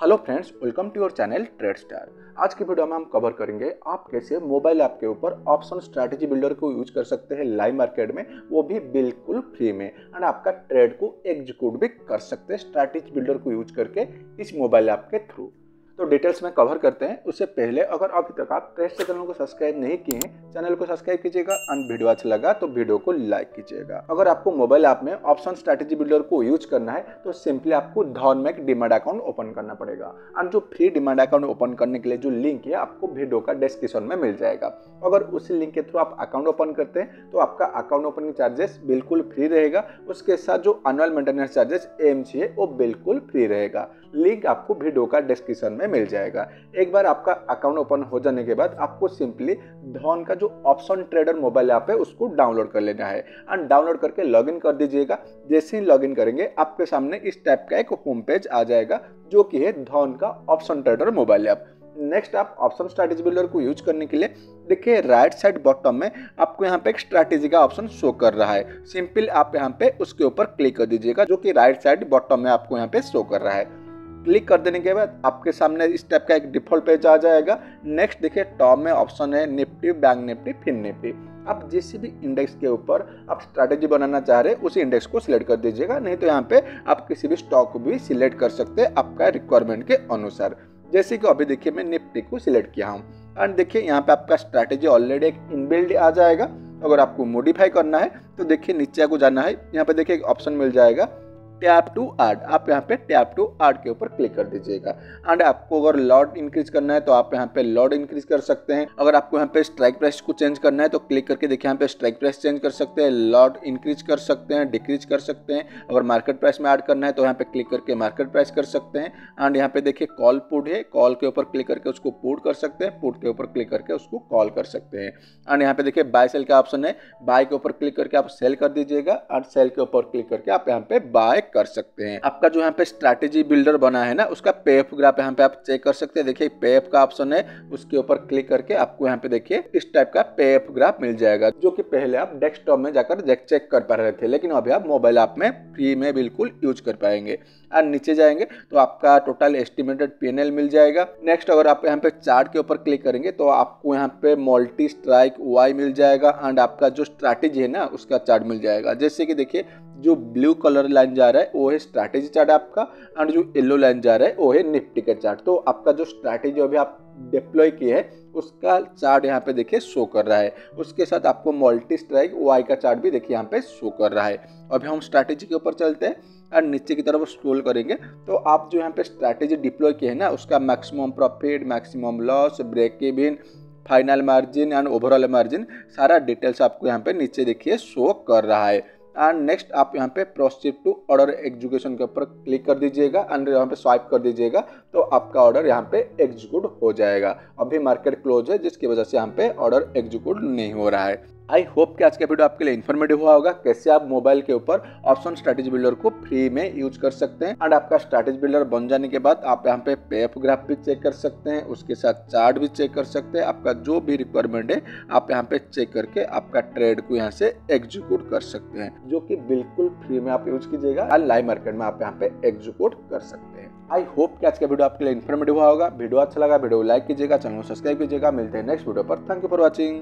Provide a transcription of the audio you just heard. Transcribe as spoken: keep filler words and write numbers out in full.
Hello friends, welcome to your channel trade star. आज की video में हम कवर करेंगे आप कैसे मोबाइल ऐप के ऊपर ऑप्शन स्ट्रैटेजी बिल्डर को यूज कर सकते हैं लाइव मार्केट में, वो भी बिल्कुल फ्री में, एंड आपका ट्रेड को एग्जीक्यूट भी कर सकते हैं स्ट्रैटेजी बिल्डर को यूज करके इस मोबाइल ऐप के थ्रू। तो डिटेल्स में कवर करते हैं। उससे पहले अगर अभी तक आप ट्रेड स्टार चैनल को सब्सक्राइब नहीं किए हैं, चैनल को सब्सक्राइब कीजिएगा एंड वीडियो अच्छा लगा तो वीडियो को लाइक कीजिएगा। अगर आपको मोबाइल ऐप में ऑप्शन स्ट्रैटेजी बिल्डर को यूज करना है तो सिंपली आपको धन में एक डिमैट अकाउंट ओपन करना पड़ेगा, एंड जो फ्री डिमैट अकाउंट ओपन करने के लिए जो लिंक है आपको वीडियो का डिस्क्रिप्शन में मिल जाएगा। अगर उसी लिंक के थ्रू आप अकाउंट ओपन करते हैं तो आपका अकाउंट ओपनिंग चार्जेस बिल्कुल फ्री रहेगा, उसके साथ जो annual maintenance charges A M C है वो बिल्कुल फ्री रहेगा। लिंक आपको वीडियो का डिस्क्रिप्शन में मिल जाएगा। एक बार आपका अकाउंट ओपन हो जाने के बाद आपको सिंपली धन का जो ऑप्शन ट्रेडर मोबाइल ऐप है उसको डाउनलोड कर लेना है, और डाउनलोड करके लॉगिन कर दीजिएगा। जैसे ही लॉगिन करेंगे आपके सामने इस टाइप का एक होम पेज आ जाएगा जो कि है धन का option trader mobile app. Next आप ऑप्शन स्ट्रैटेजी बिल्डर को यूज करने के लिए देखिए राइट साइड बॉटम में आपको यहाँ पे एक स्ट्रैटेजी का ऑप्शन शो कर रहा है। सिंपल आप यहाँ पे उसके ऊपर क्लिक कर दीजिएगा, जो कि राइट साइड बॉटम में आपको यहाँ पे शो कर रहा है। क्लिक कर देने के बाद आपके सामने इस टाइप का एक डिफॉल्ट पेज आ जाएगा। नेक्स्ट देखिए टॉप में ऑप्शन है Nifty, bank Nifty, fin Nifty. आप जिस भी इंडेक्स के ऊपर आप स्ट्रैटेजी बनाना चाह रहे हैं उसी इंडेक्स को सिलेक्ट कर दीजिएगा, नहीं तो यहाँ पे आप किसी भी स्टॉक को भी सिलेक्ट कर सकते हैं आपका रिक्वायरमेंट के अनुसार। जैसे कि अभी देखिए मैं निफ्टी को सिलेक्ट किया हूँ, एंड देखिए यहाँ पे आपका स्ट्रैटेजी ऑलरेडी एक इनबिल्ड आ जाएगा। अगर आपको मॉडिफाई करना है तो देखिए नीचे आपको जाना है, यहाँ पे देखिए एक ऑप्शन मिल जाएगा टैप टू ऐड। आप यहाँ पे टैप टू ऐड के ऊपर क्लिक कर दीजिएगा, एंड आपको अगर लॉट इंक्रीज करना है तो आप यहाँ पे लॉट इंक्रीज कर सकते हैं। अगर आपको यहाँ पे स्ट्राइक प्राइस को चेंज करना है तो क्लिक करके देखिए यहाँ पे स्ट्राइक प्राइस चेंज कर सकते हैं, लॉट इंक्रीज कर सकते हैं, डिक्रीज कर सकते हैं। अगर मार्केट प्राइस में ऐड करना है तो यहाँ पे क्लिक करके मार्केट प्राइस कर सकते हैं, एंड यहाँ पे देखिए कॉल पुट है, कॉल के ऊपर क्लिक करके उसको पुट कर सकते हैं, पुट के ऊपर क्लिक करके उसको कॉल कर सकते हैं। एंड यहाँ पे देखिए बाय सेल का ऑप्शन है, बाय के ऊपर क्लिक करके आप सेल कर दीजिएगा, एंड सेल के ऊपर क्लिक करके आप यहाँ पे बाय कर सकते हैं। आपका जो यहाँ पे स्ट्रैटेजी बिल्डर बना है ना उसका पेएफ ग्राफ यहाँ पे आप चेक कर सकते हैं। देखिए पेएफ का ऑप्शन है, उसके ऊपर क्लिक करके आपको यहाँ पे देखिए इस टाइप का पेएफ ग्राफ मिल जाएगा, जो कि पहले आप डेस्कटॉप में जाकर चेक कर पा रहे थे, लेकिन अभी आप मोबाइल ऐप में फ्री में बिल्कुल यूज कर पाएंगे। और नीचे जाएंगे तो आपका total estimated P N L मिल जाएगा। नेक्स्ट अगर आप यहाँ पे चार्ट के ऊपर क्लिक करेंगे तो आपको यहाँ पे मल्टी स्ट्राइक वाई मिल जाएगा, एंड आपका जो स्ट्रैटेजी है ना उसका चार्ट मिल जाएगा। जैसे कि देखिए जो ब्लू कलर लाइन जा रहा है वो है स्ट्रैटेजी चार्ट आपका, एंड जो येलो लाइन जा रहा है वो है निफ्टी का चार्ट। तो आपका जो स्ट्रैटेजी अभी आप डिप्लॉय किया है उसका चार्ट यहाँ पे देखिए शो कर रहा है, उसके साथ आपको मल्टी स्ट्राइक वाई का चार्ट भी देखिए यहाँ पे शो कर रहा है। अभी हम स्ट्रैटेजी के ऊपर चलते हैं और नीचे की तरफ स्क्रॉल करेंगे तो आप जो यहाँ पे स्ट्रैटेजी डिप्लॉय किए हैं ना उसका maximum profit, maximum loss, break even, final margin and overall margin सारा डिटेल्स आपको यहाँ पे नीचे देखिए शो कर रहा है। एंड नेक्स्ट आप यहाँ पे प्रोसीड टू ऑर्डर एग्जीक्यूशन के ऊपर क्लिक कर दीजिएगा, एंड यहाँ पे स्वाइप कर दीजिएगा तो आपका ऑर्डर यहाँ पे एग्जीक्यूट हो जाएगा। अभी मार्केट क्लोज है जिसकी वजह से यहाँ पे ऑर्डर एग्जीक्यूट नहीं हो रहा है। आई होप कि आज का वीडियो आपके लिए इन्फॉर्मेटिव हुआ होगा, कैसे आप मोबाइल के ऊपर ऑप्शन स्ट्रैटेजी बिल्डर को फ्री में यूज कर सकते हैं, एंड आपका स्ट्रैटेजी बिल्डर बन जाने के बाद आप यहाँ पे पेएफ ग्राफ भी चेक कर सकते हैं, उसके साथ चार्ट भी चेक कर सकते हैं। आपका जो भी रिक्वायरमेंट है आप यहाँ पे चेक करके आपका ट्रेड को यहाँ से एग्जीक्यूट कर सकते हैं, जो कि बिल्कुल फ्री में आप यूज कीजिएगा और लाइव मार्केट में आप यहाँ पे एग्जीक्यूट कर सकते हैं। आई होप कि आज का वीडियो आपके लिए इन्फॉर्मेटिव हुआ होगा। वीडियो अच्छा लगा वीडियो लाइक कीजिएगा, चैनल को सब्सक्राइब कीजिएगा। मिलते हैं नेक्स्ट वीडियो पर। Thank you for watching.